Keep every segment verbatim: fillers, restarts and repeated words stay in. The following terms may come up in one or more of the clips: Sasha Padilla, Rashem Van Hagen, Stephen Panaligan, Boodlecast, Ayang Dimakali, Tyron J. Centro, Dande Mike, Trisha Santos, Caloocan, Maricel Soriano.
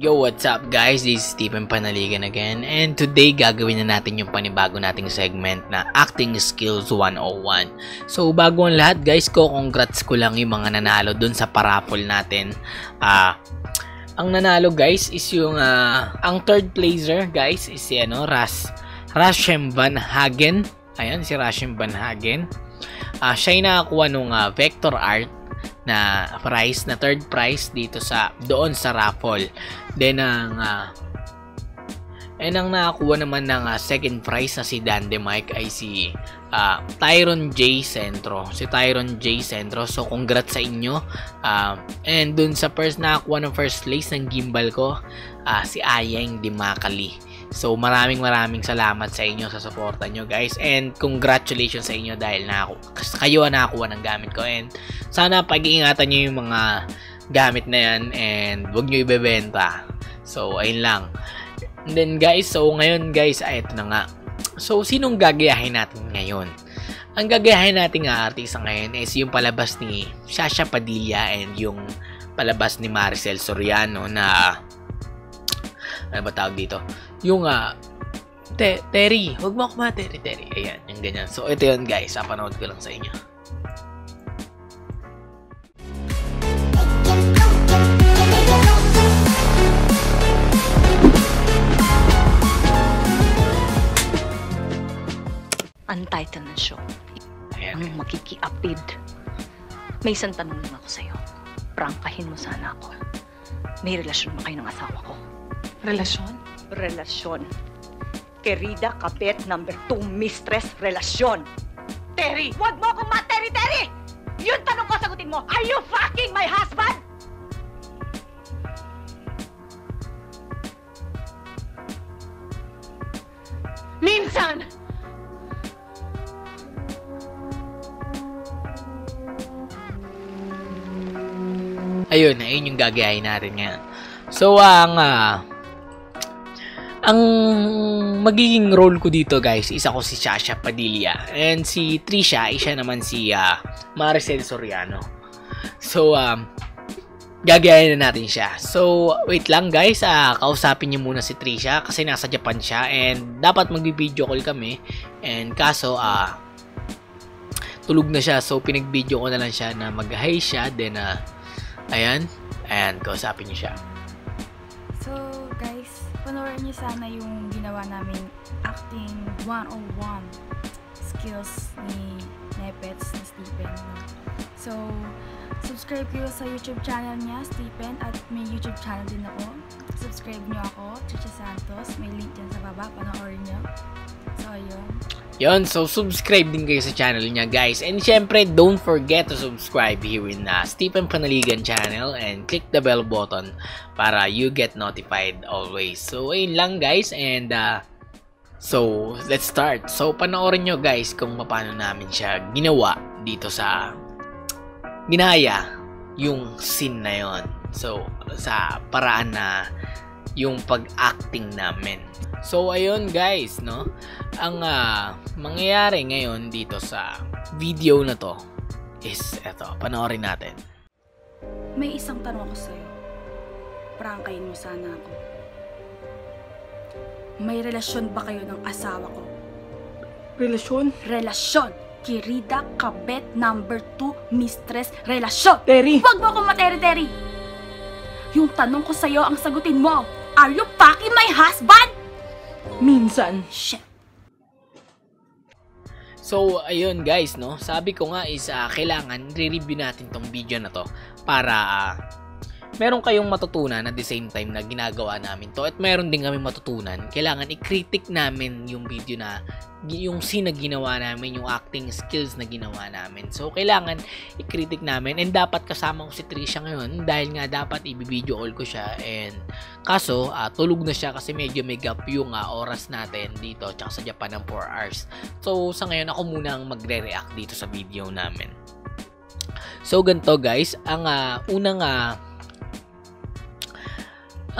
Yo, what's up guys? This is Stephen Panaligan again, and today gagawin na natin yung panibago nating segment na Acting Skills one oh one. So bago ang lahat guys, ko congrats ko lang yung mga nanalo dun sa paraffle natin. Ah, uh, ang nanalo guys is yung uh, ang third placer guys is si ano, Ras Rashem Van Hagen. Ayan si Rashem Van Hagen. Ah, uh, siya yung nakakuha nung uh, Vector Art na prize, na third prize dito sa doon sa raffle. Then ang uh, and ang nakakuha naman ng uh, second prize na si Dande Mike ay si uh, Tyron J. Centro. Si Tyron J. Centro. So congrats sa inyo. Uh, and dun sa first nakakuha ng first place ng gimbal ko, uh, si Ayang Dimakali. So maraming maraming salamat sa inyo sa suporta nyo guys, and congratulations sa inyo dahil na kayo ang nakakuha ng gamit ko, and sana pag-iingatan nyo yung mga gamit na yan and huwag nyo ibebenta. So ayun lang. And then guys, so ngayon guys ay ito na nga. So sinong gagayahin natin ngayon? Ang gagayahin natin nga artista ngayon is yung palabas ni Sasha Padilla and yung palabas ni Maricel Soriano na ano ba tawag dito? Yung uh, te Terry, huwag mo akong materi, Terry. Ayan, yung ganyan. So, ito yun guys. Papanood ko lang sa inyo. Ang title ng show, ayan. Ang makikiapid. May isang tanong lang ako sa'yo. Prangkahin mo sana ako. May relasyon ba kayo ng asawa ko? Relasyon? Relasyon. Querida Kapet number two mistress, relasyon. Terry, wag mo akong materi, Terry! Yun tanong ko, sagutin mo. Are you fucking my husband? Minsan! Ayun, ayun yung gagayahin natin nga. So, ang... Uh, Ang magiging role ko dito guys, isa ko si Sasha Padilla, and si Trisha, isa naman si uh, Maricel Soriano. So, um, gagayahin na natin siya. So, wait lang guys, uh, kausapin niyo muna si Trisha kasi nasa Japan siya and dapat mag-video call kami. And kaso, uh, tulog na siya, so pinag-video ko na lang siya na mag-hi siya. Then, uh, ayan, ayan, kausapin niyo siya. So, guys, panoorin niyo sana yung ginawa naming acting one oh one skills ni Nepets, ni Stephen. So, subscribe kayo sa YouTube channel niya, Stephen, at may YouTube channel din ako. Subscribe niyo ako, Trisha Santos. May link dyan sa baba, panoorin niyo. So, ayun. Yun, so subscribe din kayo sa channel niya guys. And syempre, don't forget to subscribe here in uh, Stephen Panaligan channel and click the bell button para you get notified always. So, ayun lang guys, and uh, so, let's start. So, panoorin nyo guys kung paano namin siya ginawa dito sa ginaya yung scene na yun. So, sa paraan na yung pag-acting namin. So, ayun guys, no? Ang uh, mangyayari ngayon dito sa video na to is eto, panoorin natin. May isang tanong ako sa'yo. Prangkain mo sana ako. May relasyon ba kayo ng asawa ko? Relasyon? Relasyon! Querida Kabet number two mistress, relasyon! Terry! Huwag mo akong materi, Terry! Yung tanong ko sa'yo ang sagutin mo! Are you fucking my husband? Minsan. Shit. So, ayun guys, no? Sabi ko nga is uh, kailangan re-review natin tong video na to para uh, meron kayong matutunan at the same time na ginagawa namin to, at meron din kami matutunan. Kailangan i-critic namin yung video na yung scene na ginawa namin, yung acting skills na ginawa namin. So, kailangan i-critic namin, and dapat kasama ko si Trisha ngayon dahil nga dapat i-video all ko siya, and kaso, uh, tulog na siya kasi medyo may gap yung uh, oras natin dito tsaka sa Japan ng four hours. So, sa ngayon ako muna ang magre-react dito sa video namin. So, ganito guys, ang uh, unang uh,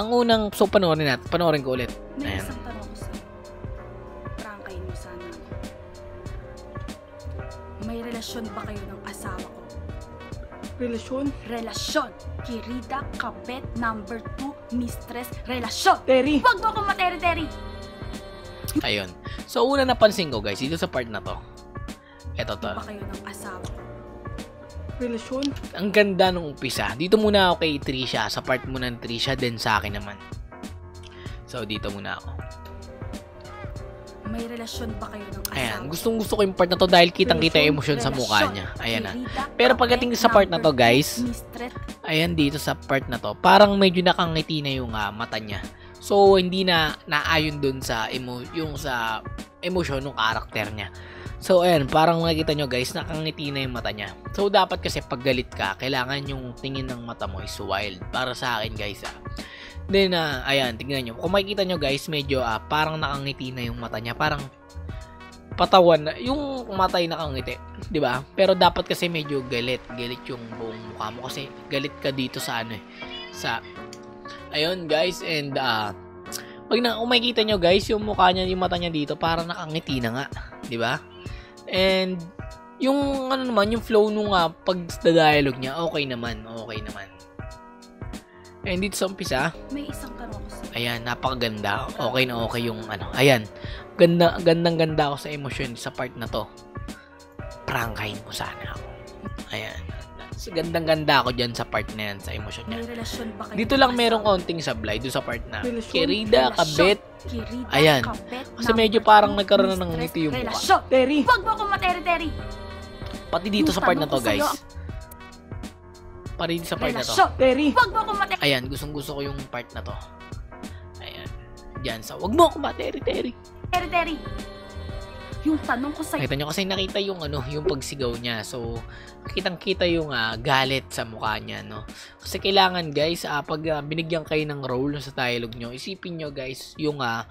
ang unang, so panoorin natin, panoorin ko ulit. Ayan. May relasyon ba kayo ng asawa ko? Relasyon? Relasyon! Querida Kabet number two mistress relasyon. Terry! Huwag mo akong materi-teri! Ayun. So, una napansin ko guys, dito sa part na to. Eto to. Iba kayo ng asawa. Relasyon? Ang ganda nung umpisa. Dito muna ako kay Trisha. Sa part muna ng Trisha, then sa akin naman. So, dito muna ako. May relasyon pa kayo ng asawa? Ayan, gustong gusto ko yung part na to dahil kitang-kita yung emosyon sa mukha niya. Ayan na. Pero pagdating sa part na to, guys, ayan dito sa part na to, parang medyo nakangiti na yung uh, mata niya. So, hindi na naayon dun sa emo yung sa emosyon ng karakter niya. So, ayan, parang nakita nyo, guys, nakangiti na yung mata niya. So, dapat kasi pag galit ka, kailangan yung tingin ng mata mo is wild. Para sa akin, guys, ah. Then, uh, ayan, tingnan nyo. Kung makikita nyo, guys, medyo uh, parang nakangiti na yung mata niya. Parang patawan na. Yung matay nakangiti. Diba? Pero dapat kasi medyo galit. Galit yung buong mukha mo. Kasi galit ka dito sa ano eh. Sa, ayun, guys. And, ah, uh, pag na, kung makikita nyo, guys, yung mukha niya, yung mata niya dito, parang nakangiti na nga. Diba? And, yung, ano naman, yung flow nung uh, pag-dialogue niya, okay naman. Okay naman. And dito sa umpisa, may isang tanong ko. Ayan, napakaganda. Okay na okay yung ano. Ayan. Ganda, gandang ganda ako sa emotion sa part na to. Prangkain mo sana ako. Ayan. So, gandang ganda ako diyan sa part na yan, sa emotion niya. May relasyon ba kayo? Dito lang merong konting sablay doon sa part na Kirida, kabet. Kirida, ayan. Kabet, kasi medyo parang nagkaroon na ng ngiti yung mukha. Terry. Wag mo akong materi-teri. Pati dito sa part na to, guys. Para din sa part na to. Wag mo akong materi. Ayan, gustong-gusto ko yung part na to. Ayan. Diyan sa, wag mo akong materi-teri. Teri-teri. Yung tanong ko sa'yo. Nakita nyo kasi nakita yung ano, yung pagsigaw niya. So, kitang-kita yung uh, galit sa mukha niya, no? Kasi kailangan, guys, uh, pag uh, binigyan kayo ng role sa dialogue nyo, isipin nyo, guys, yung uh,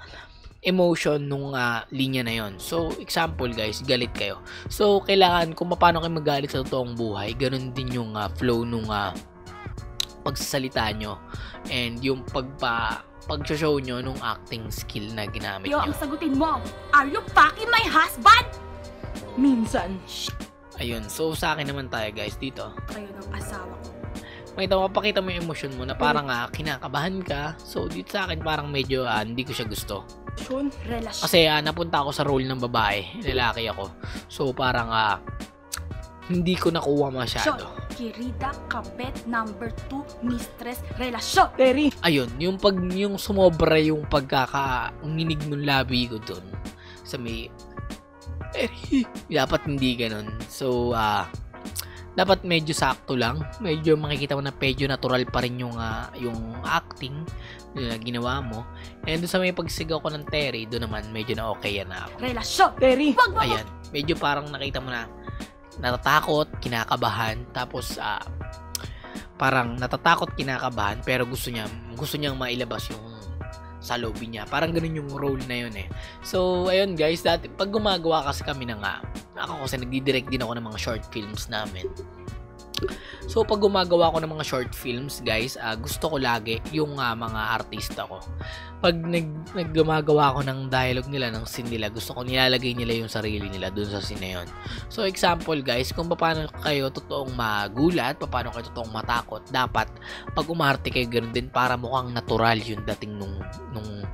emotion nung uh, linya na yon. So, example guys, galit kayo. So, kailangan kung paano kayo magalit sa totoong buhay, ganun din yung uh, flow nung uh, pagsasalita nyo and yung pagpa pag-show nyo nung acting skill na ginamit nyo. Yo, ang sagutin mo, are you fucking my husband? Minsan. Ayun, so sa akin naman tayo guys dito. Kayo ng asawa ko. Makita mo, pakita mo yung emotion mo na parang uh, kinakabahan ka. So, dito sa akin parang medyo uh, hindi ko siya gusto. Kasi uh, napunta ako sa role ng babae, lalaki ako. So parang uh, hindi ko nakuha masyado. Kirida, kabet, number two, mistress, relasyon. Terry. Ayun, yung pag yung sumobra yung pagkaka-nginig ng labi ko doon sa may Terry. Dapat hindi ganun. So uh, dapat medyo sakto lang. Medyo makikita mo na medyo natural pa rin yung, uh, yung acting na ginawa mo. And doon sa may pagsigaw ko ng Terry, doon naman medyo na okay yan na ako. Relasyon! Terry! Ayan, medyo parang nakita mo na natatakot, kinakabahan, tapos uh, parang natatakot, kinakabahan, pero gusto niya, gusto niyang mailabas yung sa lobby niya. Parang ganun yung role na yun eh. So, ayun guys, dati, pag gumagawa kasi kami ng uh, ako kasi nagdi-direct din ako ng mga short films namin. So, pag gumagawa ako ng mga short films, guys, uh, gusto ko lagi yung uh, mga artista ko. Pag nag, naggumagawa ako ng dialogue nila, ng scene nila, gusto ko nilalagay nila yung sarili nila dun sa scene na yun. So, example, guys, kung paano kayo totoong magulat, paano kayo totoong matakot, dapat pag umarte kayo ganoon din para mukhang natural yung dating nung, nung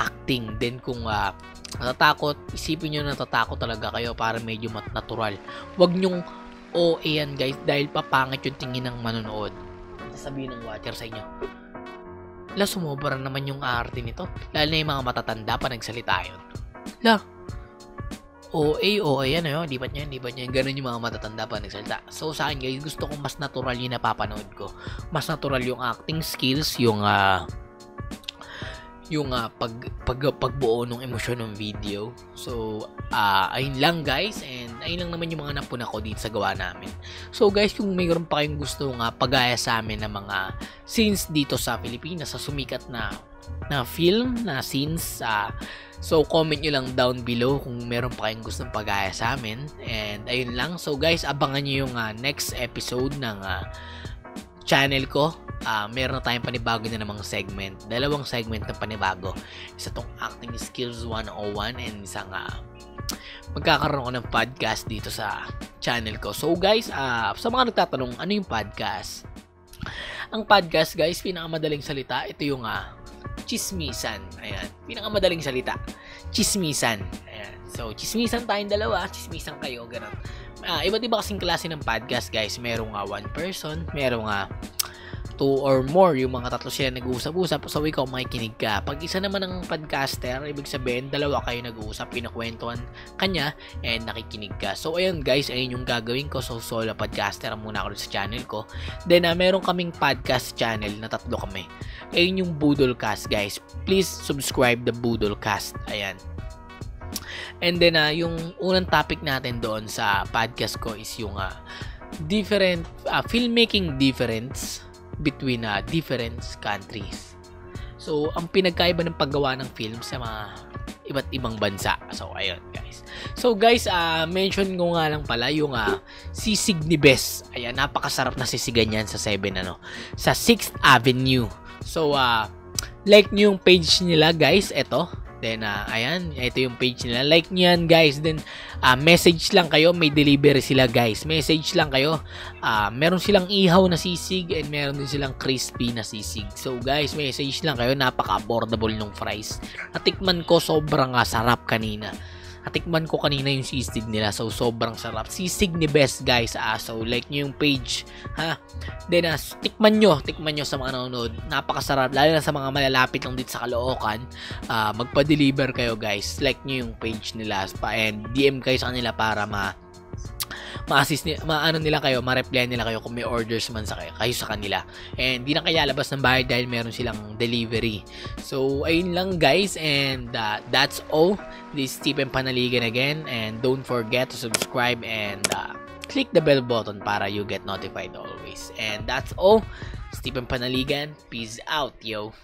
acting. Then, kung uh, natatakot, isipin nyo natatakot talaga kayo para medyo natural. Huwag nyong O, ayan guys, dahil papangit yung tingin ng manonood. Sasabihin ng watcher sa inyo, la, sumobra naman yung arte nito. Lalo na yung mga matatanda pa nagsalita yun. La, O A, O A yan, oh, di ba't yan, di ba't yan. Ganun yung mga matatanda pa nagsalita. So, sa akin guys, gusto kong mas natural yung napapanood ko. Mas natural yung acting skills, yung, ah, uh, yung uh, pag, pag, pagbuo ng emosyon ng video. So, uh, ayun lang guys. And ayun lang naman yung mga napuna ko dito sa gawa namin. So guys, kung mayroon pa kayong gusto nga uh, pagaya sa amin ng mga scenes dito sa Pilipinas, sa sumikat na na film, na scenes, uh, so comment nyo lang down below kung meron pa kayong gustong pagaya sa amin. And ayun lang. So guys, abangan nyo yung uh, next episode ng uh, channel ko. Uh, meron na tayong panibago na namang segment. Dalawang segment na panibago. Isa tong Acting Skills one oh one and isang uh, magkakaroon ko ng podcast dito sa channel ko. So guys, uh, sa mga nagtatanong ano yung podcast, Ang podcast, guys, pinakamadaling salita, ito yung ah, chismisan. Ayan, pinakamadaling salita, chismisan. Ayan. So, chismisan tayong dalawa, chismisan kayo, ganun. Uh, iba't iba kasing klase ng podcast, guys. Merong uh, one person, merong uh, two or more, yung mga tatlo sila nag-uusap-usap, so ikaw makikinig ka. Pag isa naman ang podcaster, ibig sabihin, dalawa kayo nag-uusap, pinakwentuhan kanya, and nakikinig ka. So, ayun guys, ayun yung gagawin ko. So, solo podcaster muna ako sa channel ko. Then, uh, meron kaming podcast channel na tatlo kami. Ayun yung Boodlecast, guys. Please subscribe the Boodlecast. Ayan. And then, uh, yung unang topic natin doon sa podcast ko is yung uh, different, uh, filmmaking difference between uh, different countries. So, ang pinagkaiba ng paggawa ng film sa mga iba't ibang bansa. So, ayun guys. So, guys, uh, mention ko nga lang pala yung uh, sisig ni Bess. Ayan, napakasarap na sisigan yan sa seven, ano, sa sixth Avenue. So, uh, like nyo yung page nila, guys. Eto. Then, uh, ayan, ito yung page nila. Like nyo yan, guys. Then, uh, message lang kayo. May delivery sila, guys. Message lang kayo. Uh, meron silang ihaw na sisig and meron din silang crispy na sisig. So, guys, message lang kayo. Napaka-affordable nung fries. Natikman ko, sobrang uh, sarap kanina. Natikman ko kanina yung sisig nila. So, sobrang sarap. Sisig ni Best, guys. Ah, so, like nyo yung page. Ha? Then, uh, tikman nyo. Tikman nyo sa mga nanonood. Napakasarap. Lalo na sa mga malalapit lang dito sa Caloocan. Uh, magpa-deliver kayo, guys. Like nyo yung page nila. And D M kayo sa kanila para ma ma-assist nila, maano nila kayo, ma-reply nila kayo kung may orders man sa kayo, kayo sa kanila. And di na kayo lalabas ng bahay dahil meron silang delivery. So, ayun lang guys, and uh, that's all. This is Stephen Panaligan again, and don't forget to subscribe and uh, click the bell button para you get notified always. And that's all. Stephen Panaligan, peace out, yo.